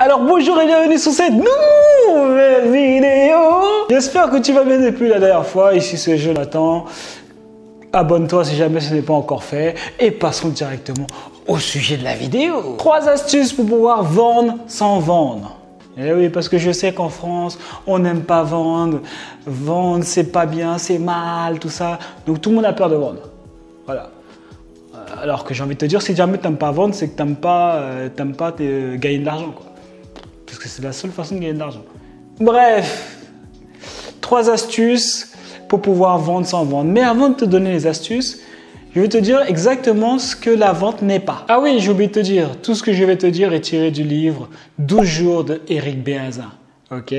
Alors bonjour et bienvenue sur cette nouvelle vidéo. J'espère que tu vas bien depuis la dernière fois. Ici c'est Jonathan. Abonne-toi si jamais ce n'est pas encore fait. Et passons directement au sujet de la vidéo. 3 astuces pour pouvoir vendre sans vendre. Eh oui, parce que je sais qu'en France, on n'aime pas vendre. Vendre, c'est pas bien, c'est mal, tout ça. Donc tout le monde a peur de vendre. Voilà. Alors que j'ai envie de te dire, si jamais tu n'aimes pas vendre, c'est que tu n'aimes pas, gagner de l'argent, quoi. Parce que c'est la seule façon de gagner de l'argent. Bref, 3 astuces pour pouvoir vendre sans vendre. Mais avant de te donner les astuces, je vais te dire exactement ce que la vente n'est pas. Ah oui, j'ai oublié de te dire, tout ce que je vais te dire est tiré du livre 12 jours de Eric Béazin. Ok?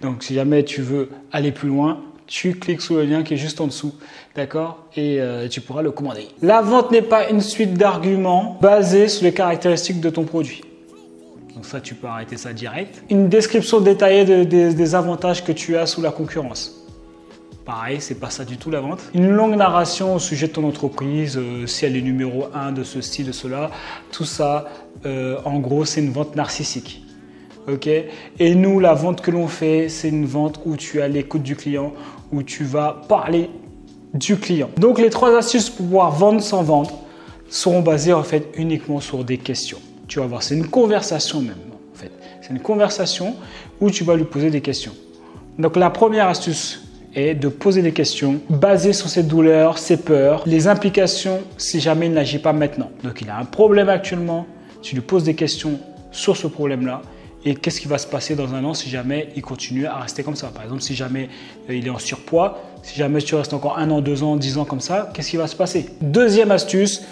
Donc si jamais tu veux aller plus loin, tu cliques sous le lien qui est juste en dessous, d'accord? Et tu pourras le commander. La vente n'est pas une suite d'arguments basés sur les caractéristiques de ton produit. Donc ça, tu peux arrêter ça direct. Une description détaillée des avantages que tu as sous la concurrence. Pareil, c'est pas ça du tout la vente. Une longue narration au sujet de ton entreprise, si elle est numéro 1 de ceci, de cela. Tout ça, en gros, c'est une vente narcissique. Okay? Et nous, la vente que l'on fait, c'est une vente où tu es à l'écoute du client, où tu vas parler du client. Donc les 3 astuces pour pouvoir vendre sans vendre seront basées en fait uniquement sur des questions. Tu vas voir, c'est une conversation même, en fait. C'est une conversation où tu vas lui poser des questions. Donc la première astuce est de poser des questions basées sur ses douleurs, ses peurs, les implications si jamais il n'agit pas maintenant. Donc il a un problème actuellement, tu lui poses des questions sur ce problème-là et qu'est-ce qui va se passer dans un an si jamais il continue à rester comme ça. Par exemple, si jamais il est en surpoids, si jamais tu restes encore 1 an, 2 ans, 10 ans comme ça, qu'est-ce qui va se passer? Deuxième astuce,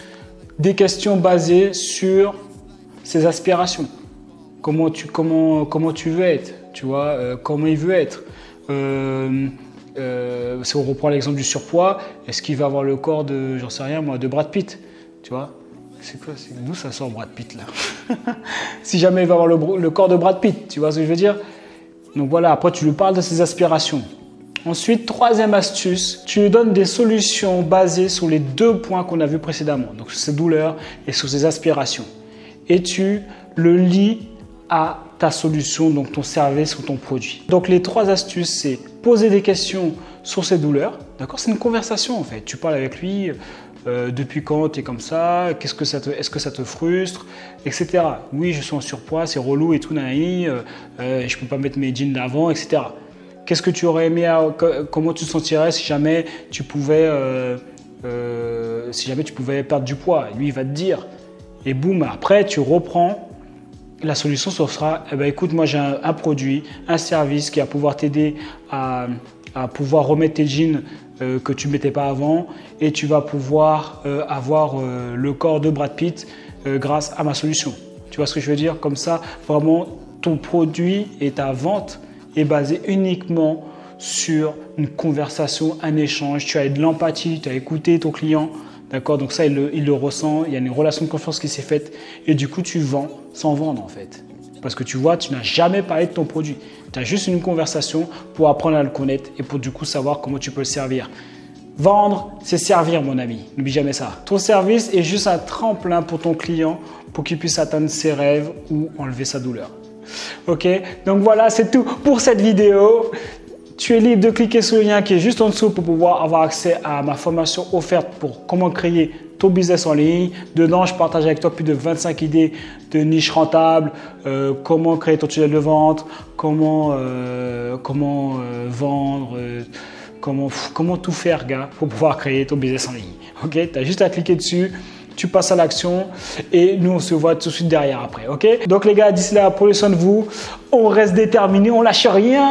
des questions basées sur ses aspirations, comment tu veux être, tu vois, comment il veut être. Si on reprend l'exemple du surpoids, est-ce qu'il va avoir le corps de, j'en sais rien moi, de Brad Pitt, tu vois? C'est quoi, d'où ça sort Brad Pitt là? Si jamais il va avoir le corps de Brad Pitt, tu vois ce que je veux dire? Donc voilà, après tu lui parles de ses aspirations. Ensuite, troisième astuce, tu lui donnes des solutions basées sur les 2 points qu'on a vus précédemment, donc sur ses douleurs et sur ses aspirations. Et tu le lis à ta solution, donc ton service ou ton produit. Donc les 3 astuces, c'est poser des questions sur ses douleurs, d'accord? C'est une conversation en fait, tu parles avec lui, depuis quand tu es comme ça, qu'est-ce que ça te, est-ce que ça te frustre, etc. Oui, je suis en surpoids, c'est relou et tout, nanani, je ne peux pas mettre mes jeans d'avant, etc. Qu'est-ce que tu aurais aimé, comment tu te sentirais si jamais tu pouvais, perdre du poids? Lui, il va te dire. Et boum, après, tu reprends, la solution, ce sera, eh ben, écoute, moi, j'ai un produit, un service qui va pouvoir t'aider à pouvoir remettre tes jeans que tu ne mettais pas avant et tu vas pouvoir avoir le corps de Brad Pitt grâce à ma solution. Tu vois ce que je veux dire? Comme ça, vraiment, ton produit et ta vente est basée uniquement sur une conversation, un échange. Tu as de l'empathie, tu as écouté ton client. D'accord, donc ça, il le ressent, il y a une relation de confiance qui s'est faite et du coup, tu vends sans vendre en fait. Parce que tu vois, tu n'as jamais parlé de ton produit. Tu as juste une conversation pour apprendre à le connaître et pour du coup savoir comment tu peux le servir. Vendre, c'est servir mon ami, n'oublie jamais ça. Ton service est juste un tremplin pour ton client pour qu'il puisse atteindre ses rêves ou enlever sa douleur. Ok, donc voilà, c'est tout pour cette vidéo. Tu es libre de cliquer sur le lien qui est juste en dessous pour pouvoir avoir accès à ma formation offerte pour comment créer ton business en ligne. Dedans, je partage avec toi plus de 25 idées de niche rentable, comment créer ton tunnel de vente, comment vendre, comment tout faire, gars, pour pouvoir créer ton business en ligne. Ok, tu as juste à cliquer dessus. Tu passes à l'action et nous, on se voit tout de suite derrière après. Ok, donc les gars, d'ici là, prenez soin de vous. On reste déterminés, on lâche rien.